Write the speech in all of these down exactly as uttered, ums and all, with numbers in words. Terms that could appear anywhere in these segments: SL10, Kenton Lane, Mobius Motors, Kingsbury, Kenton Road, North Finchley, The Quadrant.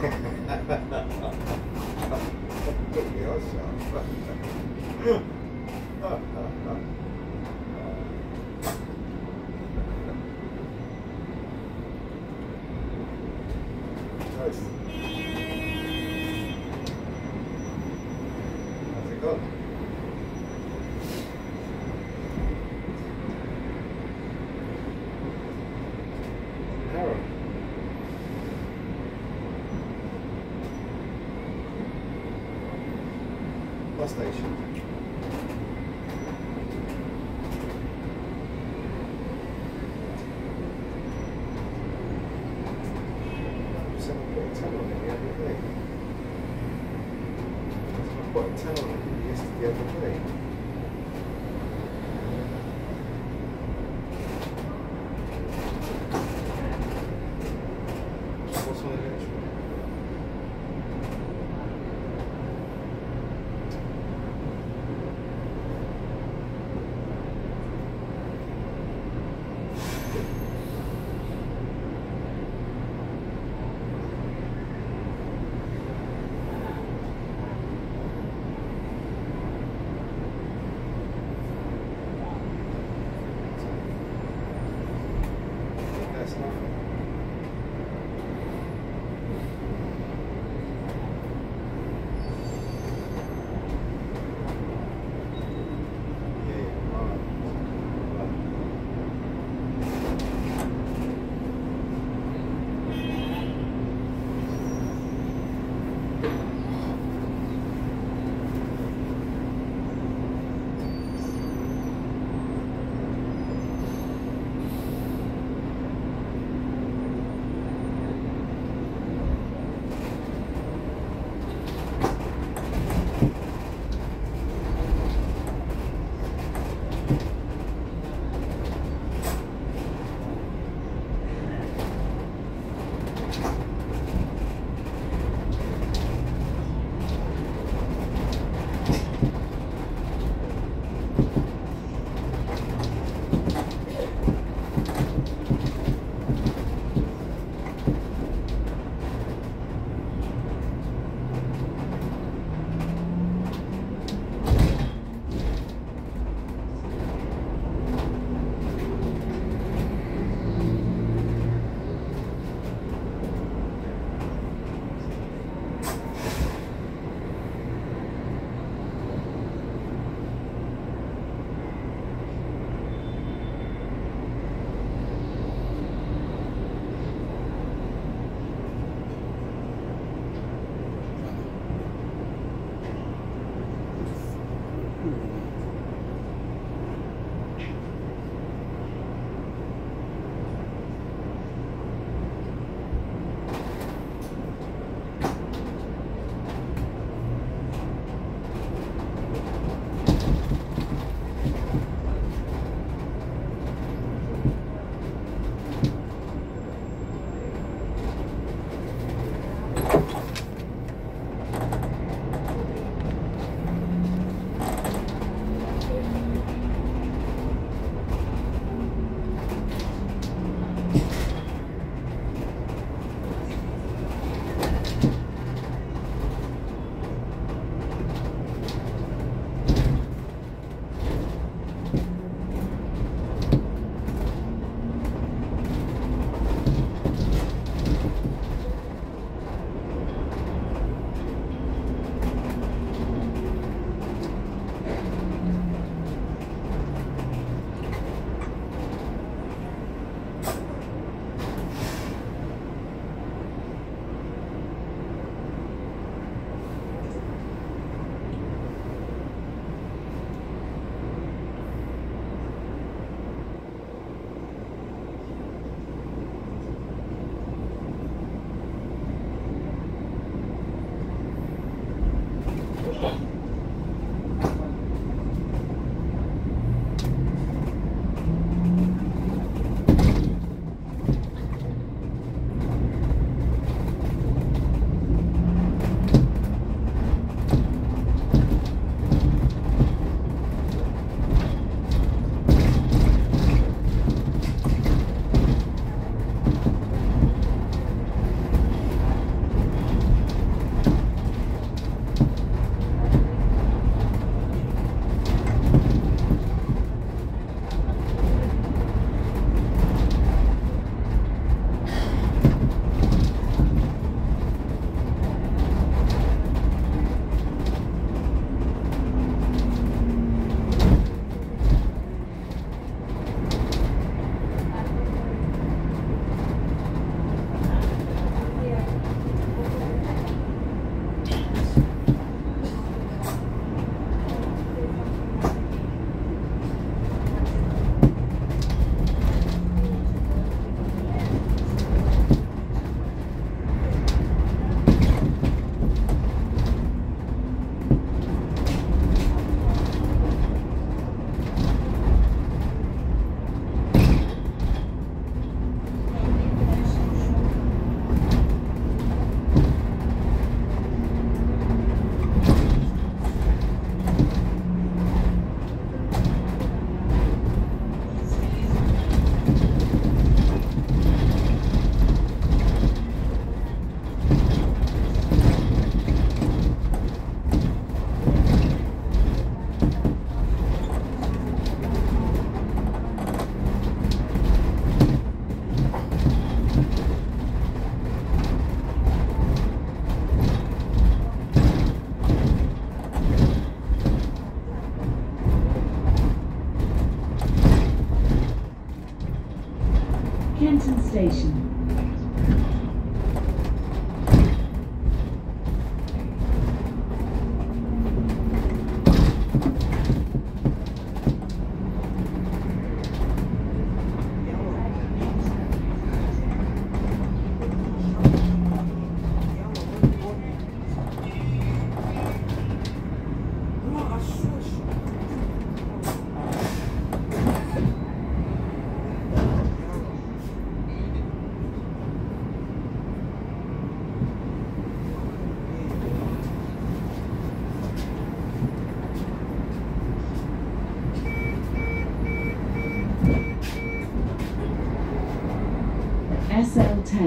How's it going? Station. I put a ten on it the other day. I put a ten on it yesterday, the other day. What's on the next one?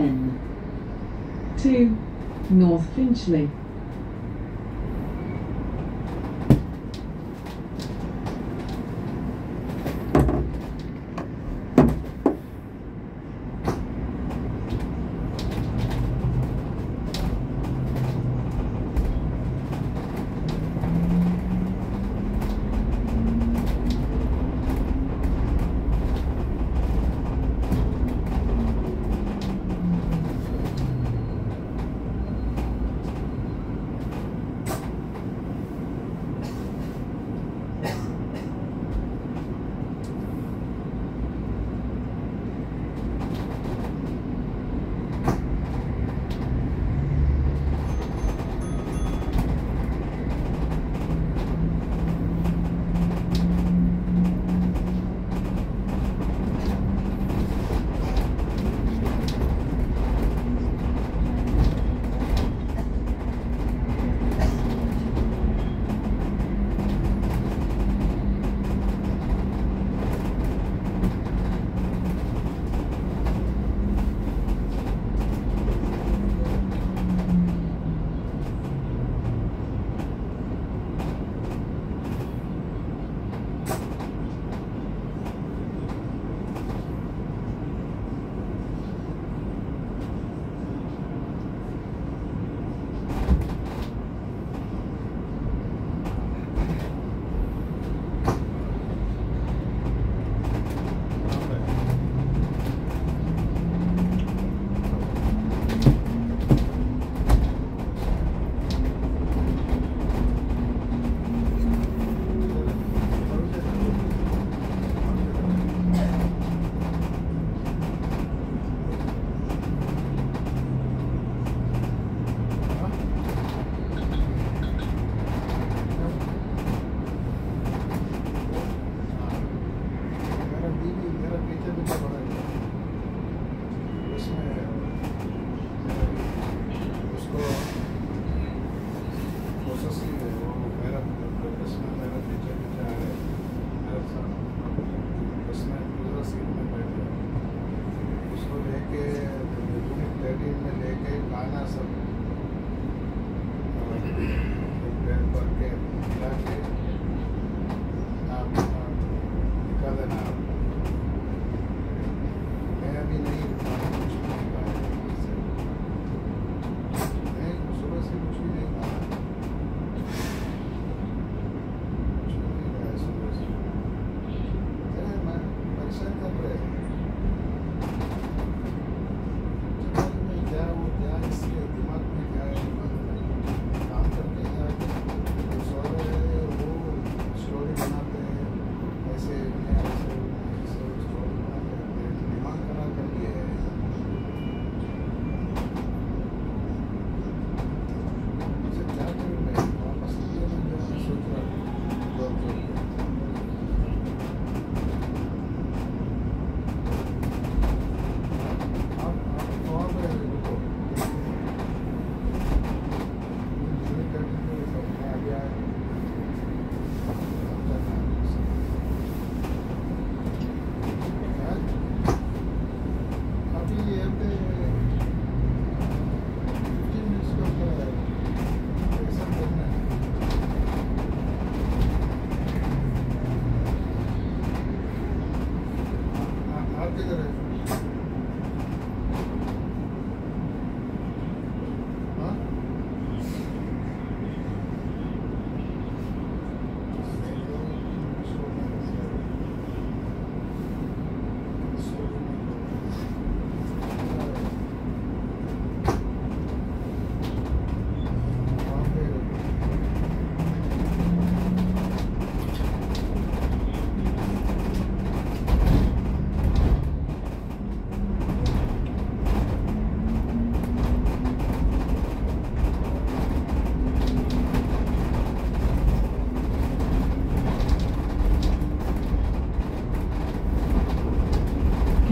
S L ten. two. North Finchley.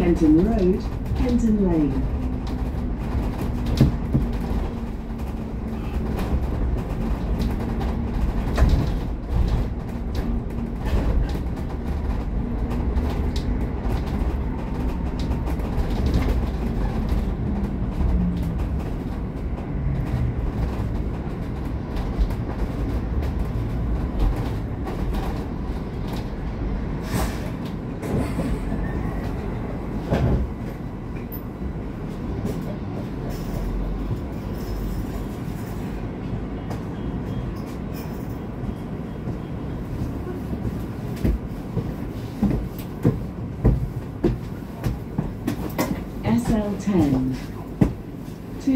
Kenton Road, Kenton Lane. S L ten to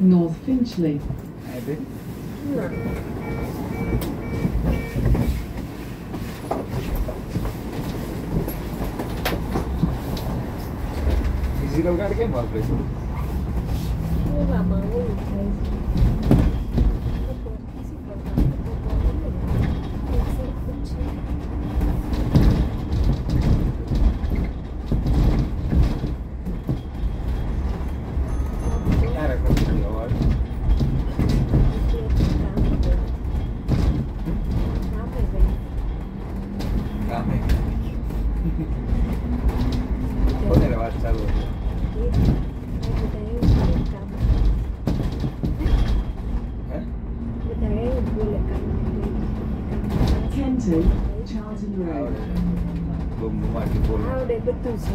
North Finchley. Maybe. Yeah. Easy to get again, please. Kenton, Charlton Road. How they put us in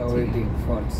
Awaiting funds.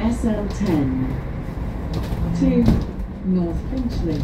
S L ten to North Finchley.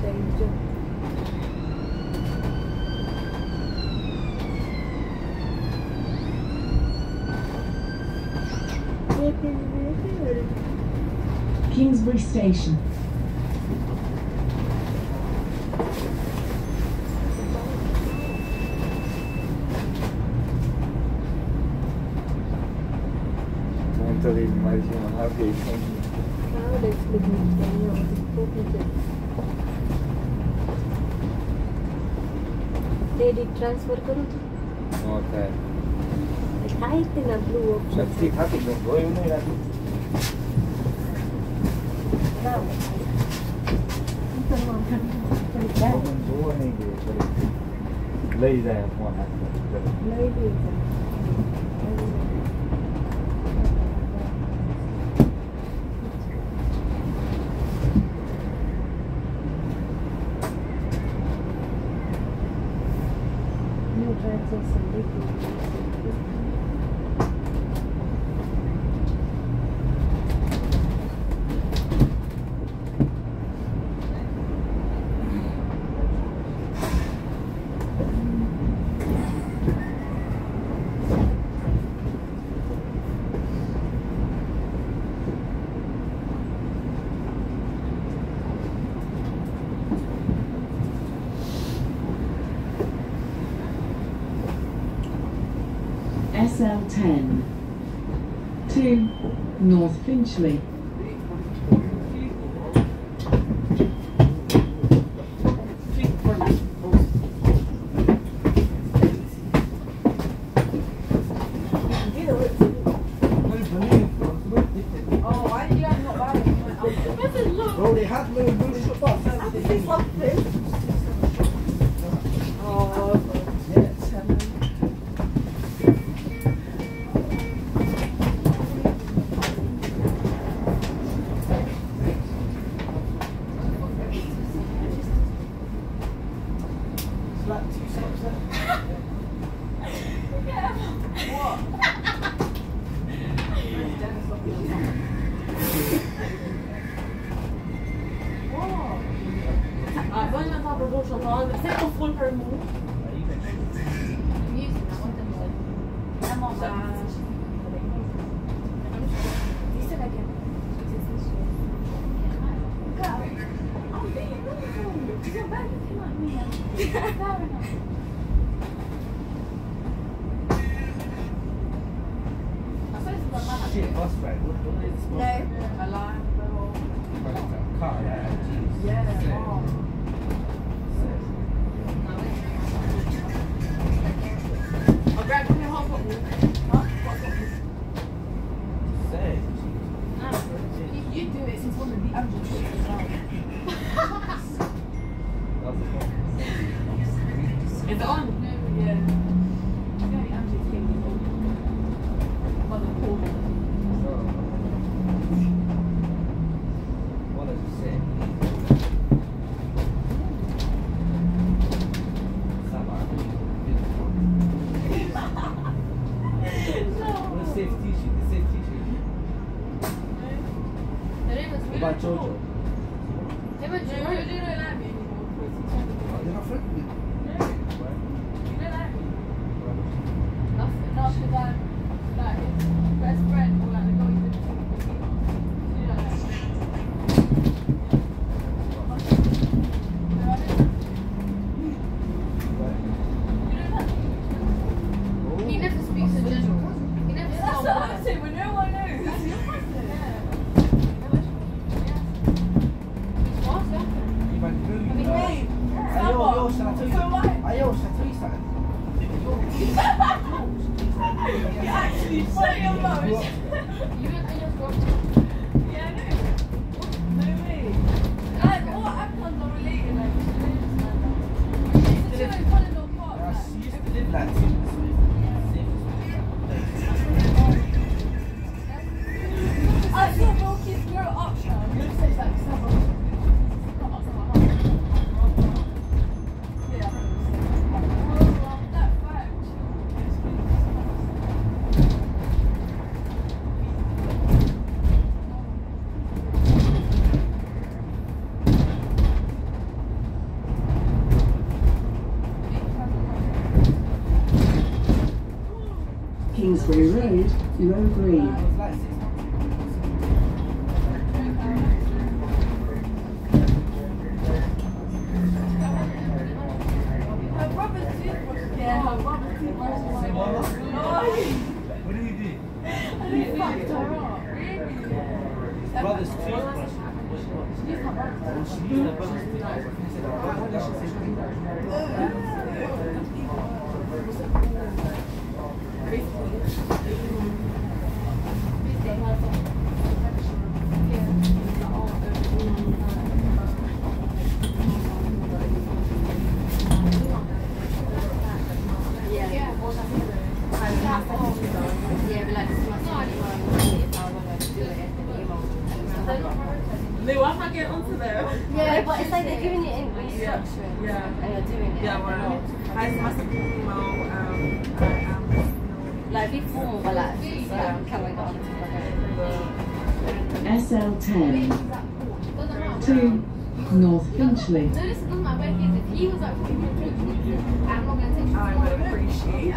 changed. Kingsbury Station. Muito ali, imagina, uma vez. Ah, deve ser de Did transfer करो तो? होता है. दिखा इतना blue. सब दिखा कि दो ही नहीं रहती. Não. Então, não, não. Não vou nem ver. Leis é a porra. Leis é. Não traz essa líquida. S L ten to North Finchley. turn three. S L ten to North Finchley. No, this doesn't matter where he is. If he was like, I'm not going to take you. I would appreciate it. Yeah. S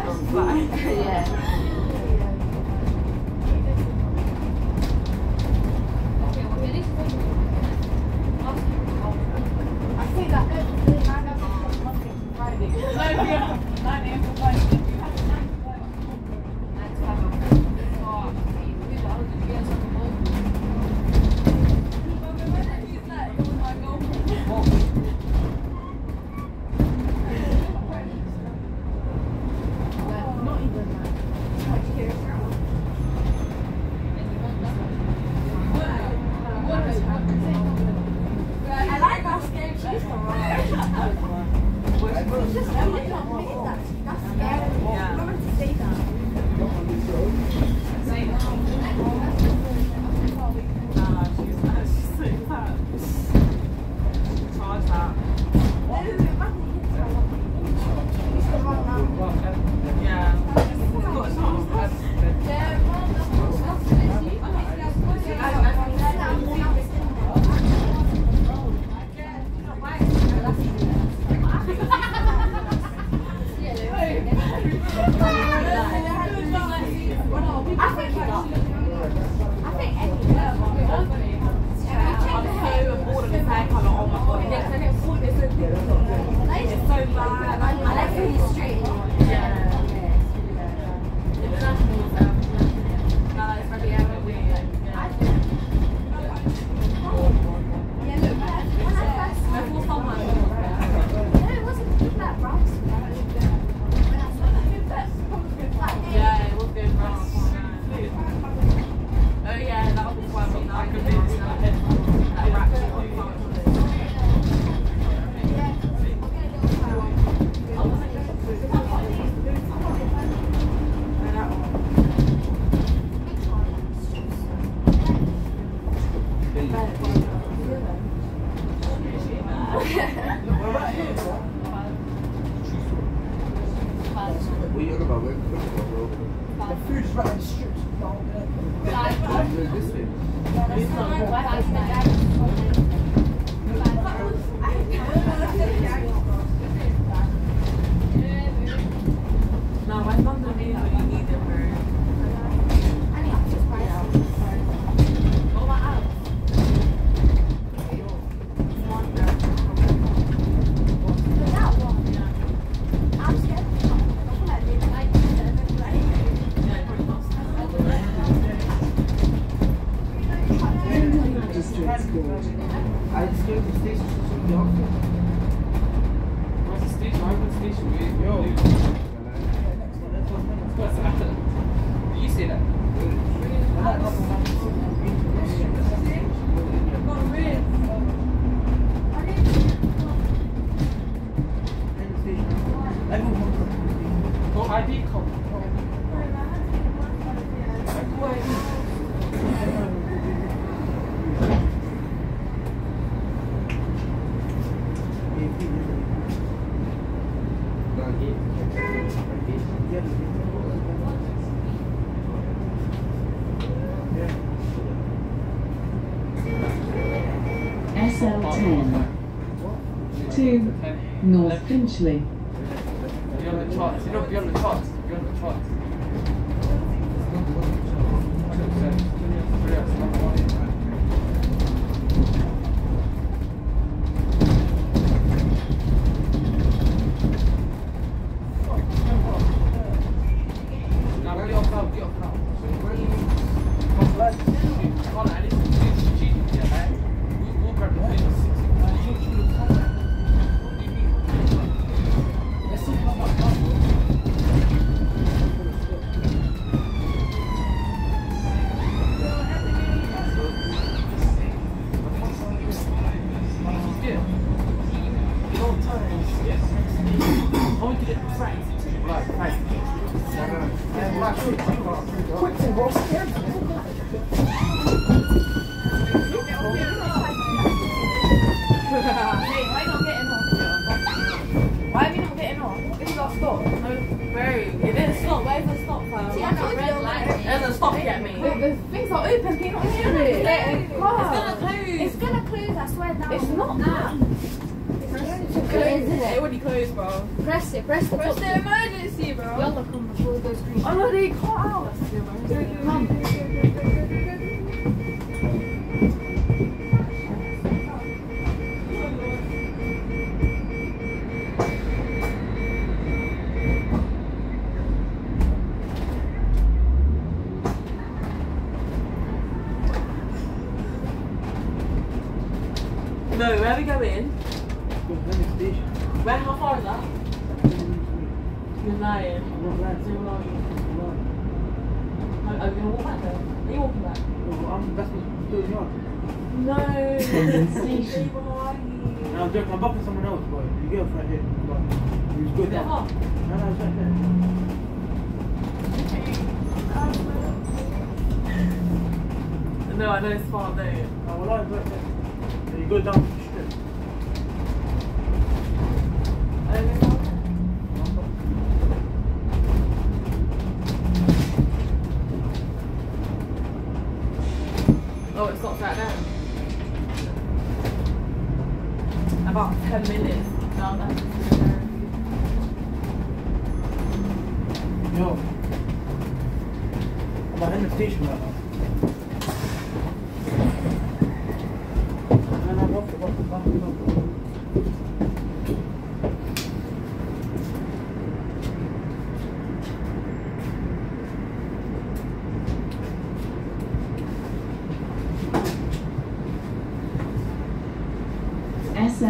L ten to North Finchley. Beyond the charts, you know, beyond the charts, beyond the charts. S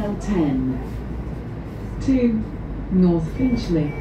L ten to North Finchley.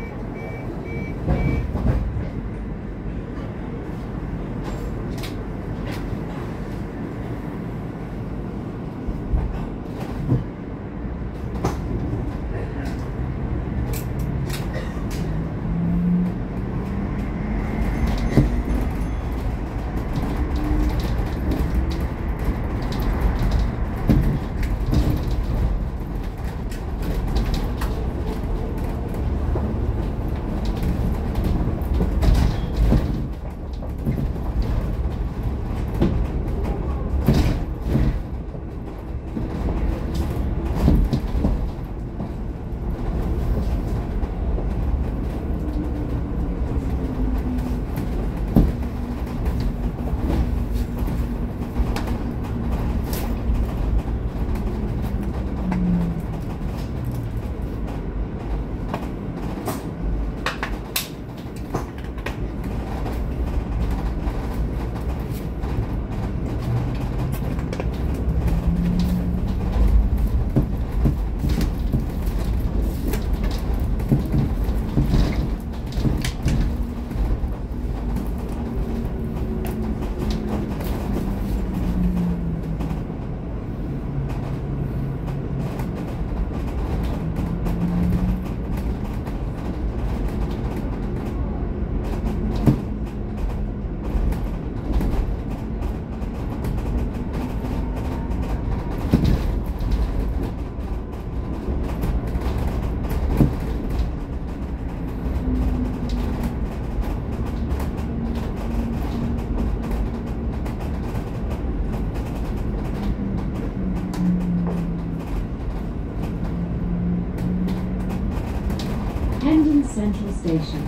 Central Station.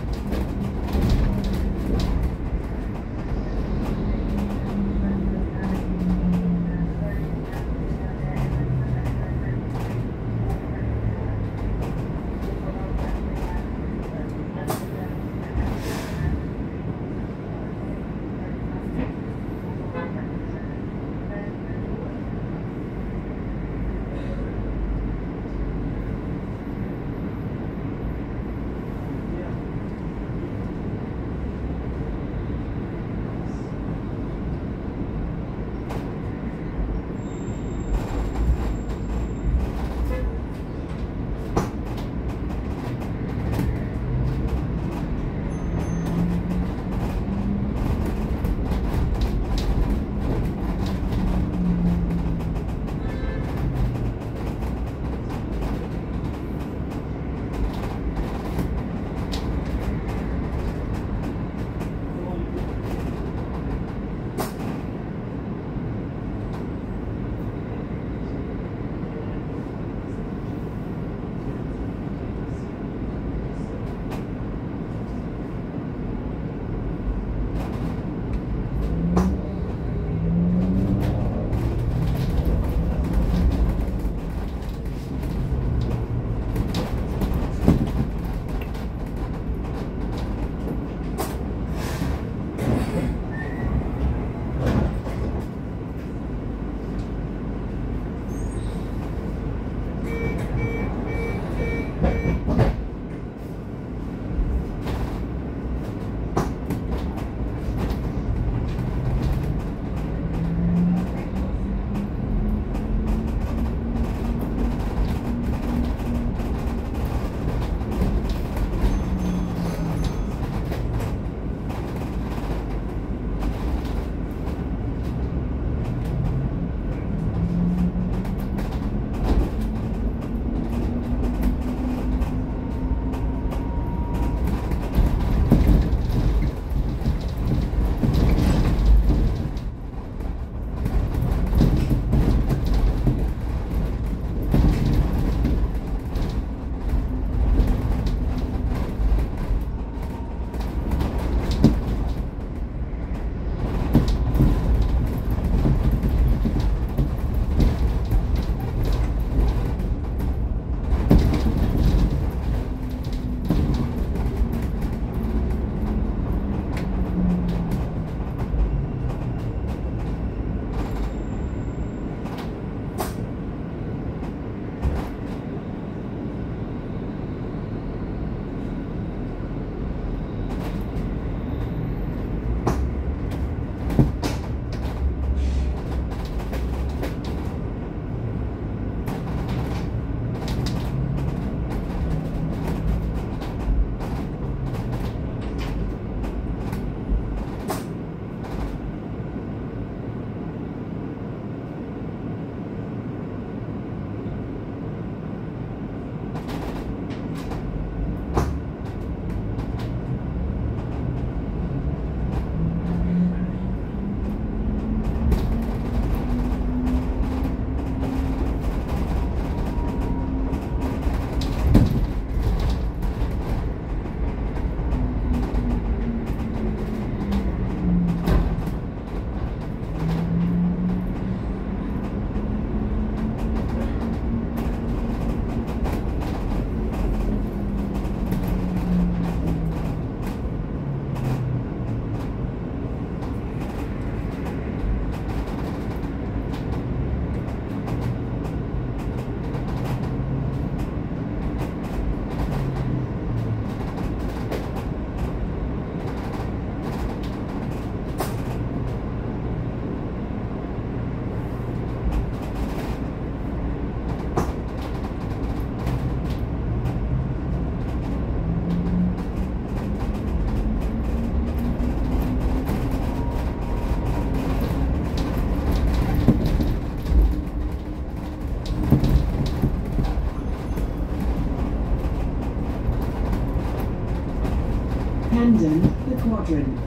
abandon the quadrant.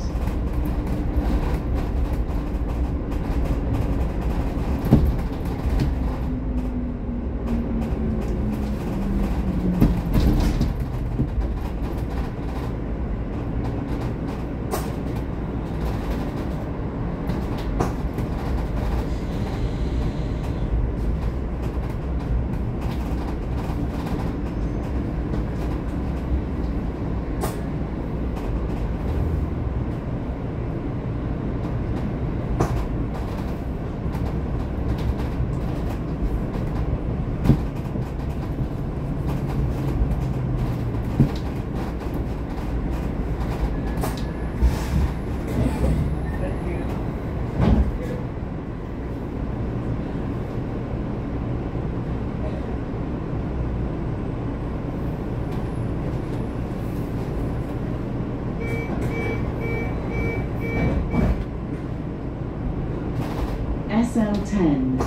S L ten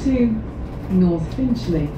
to North Finchley.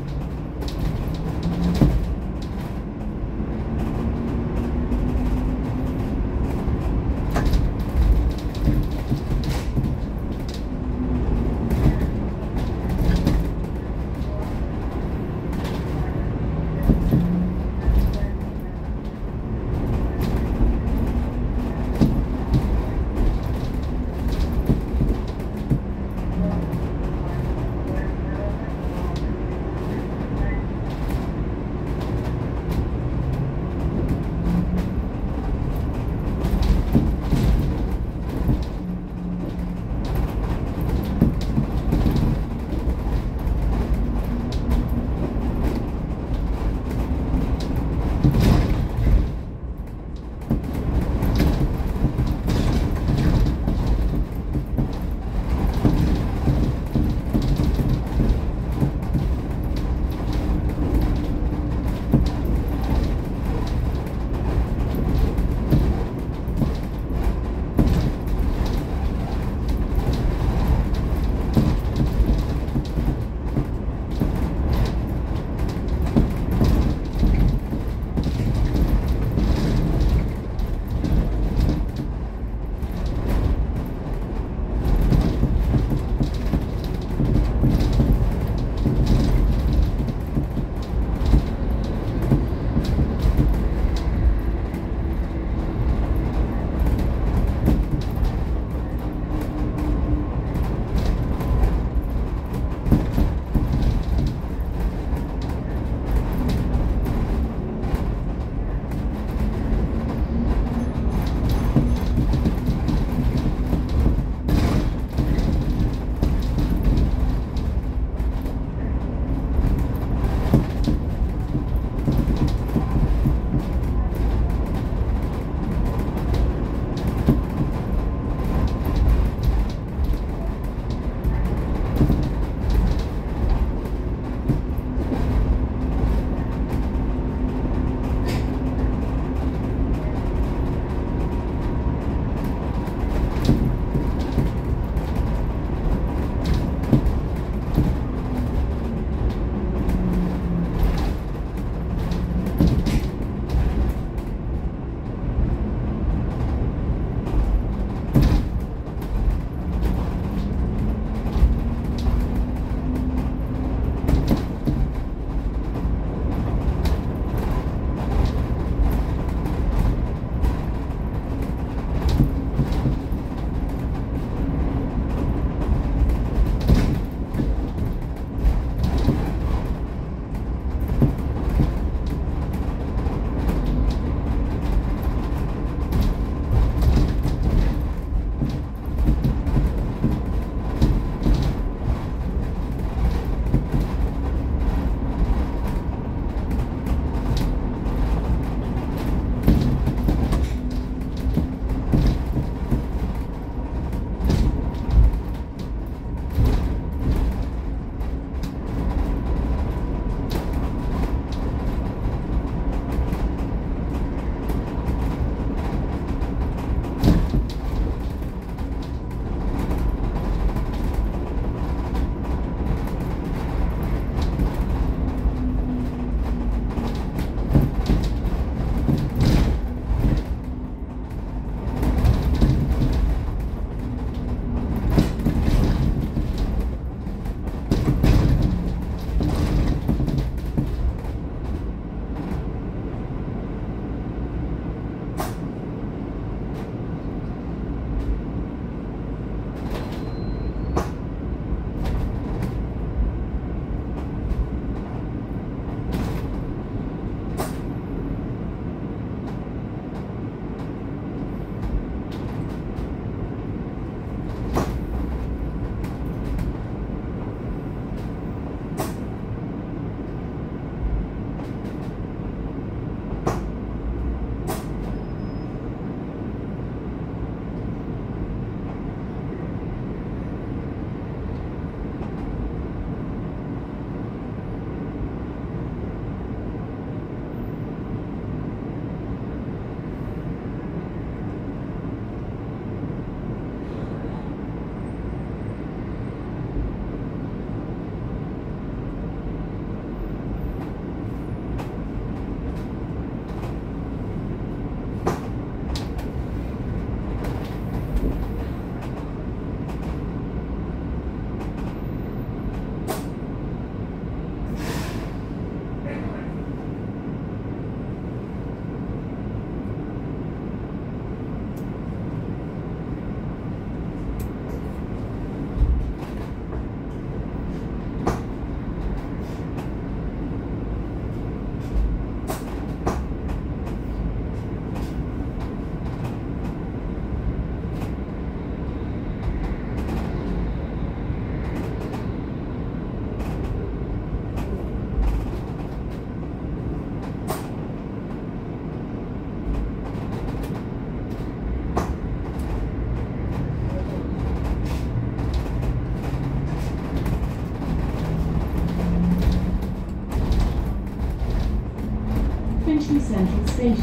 station.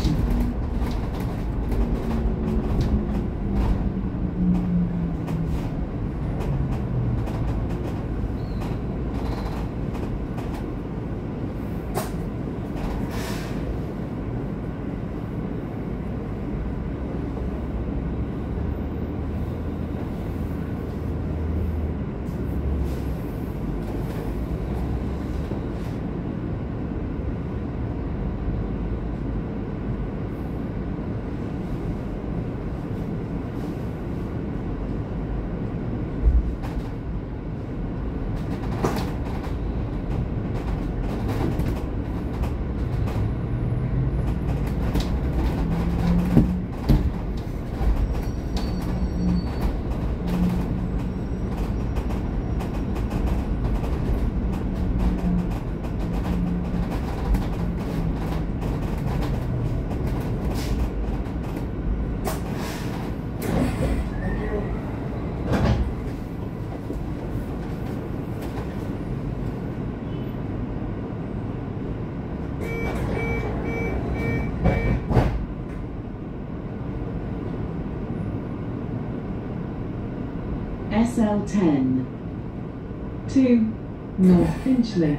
S L ten to North Finchley.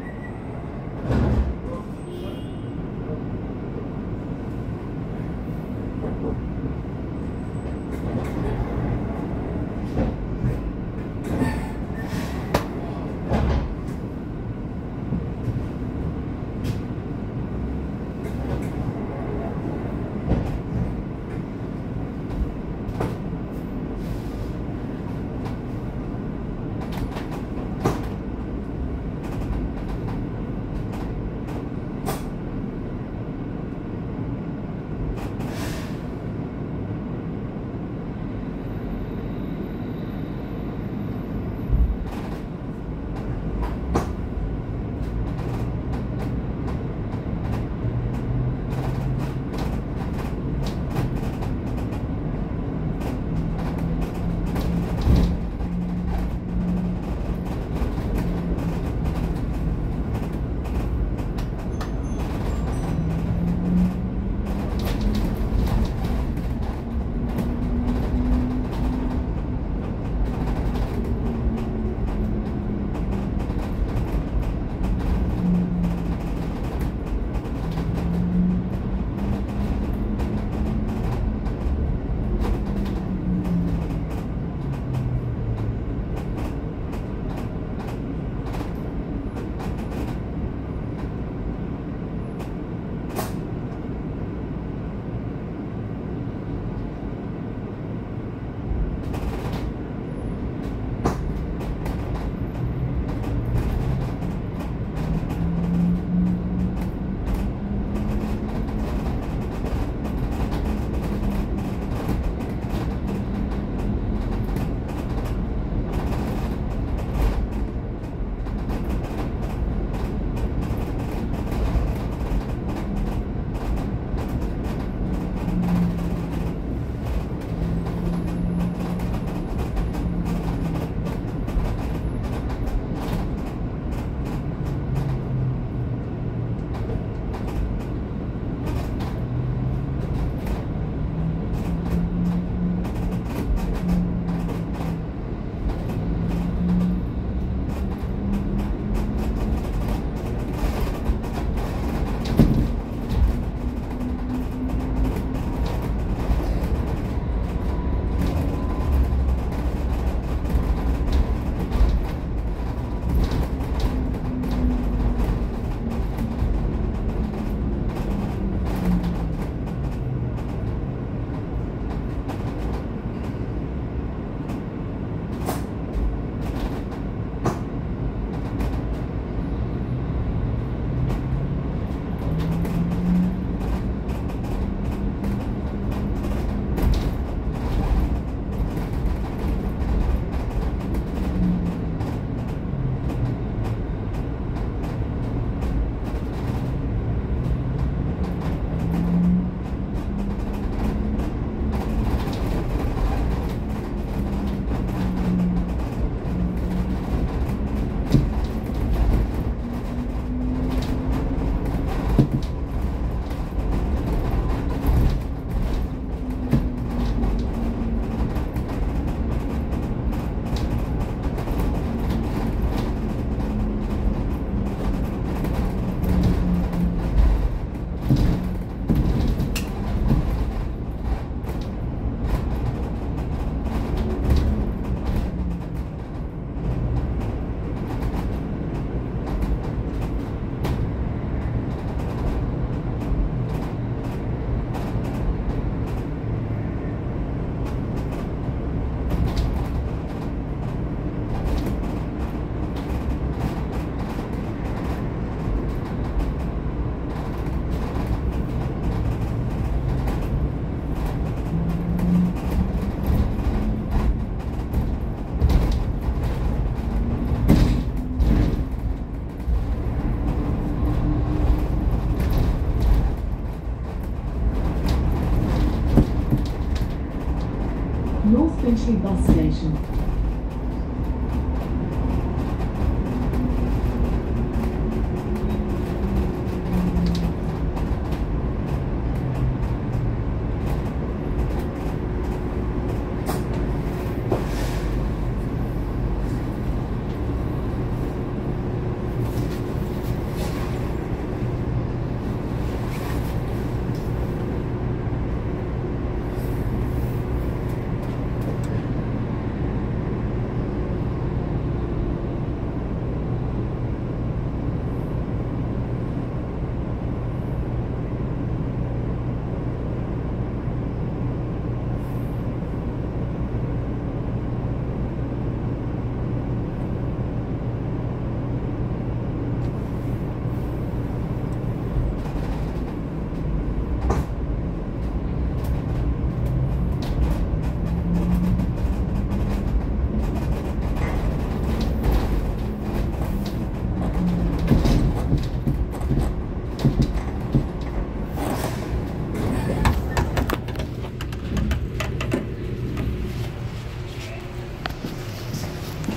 Finchley bus station.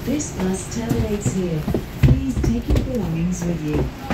This bus terminates here. Please take your belongings with you.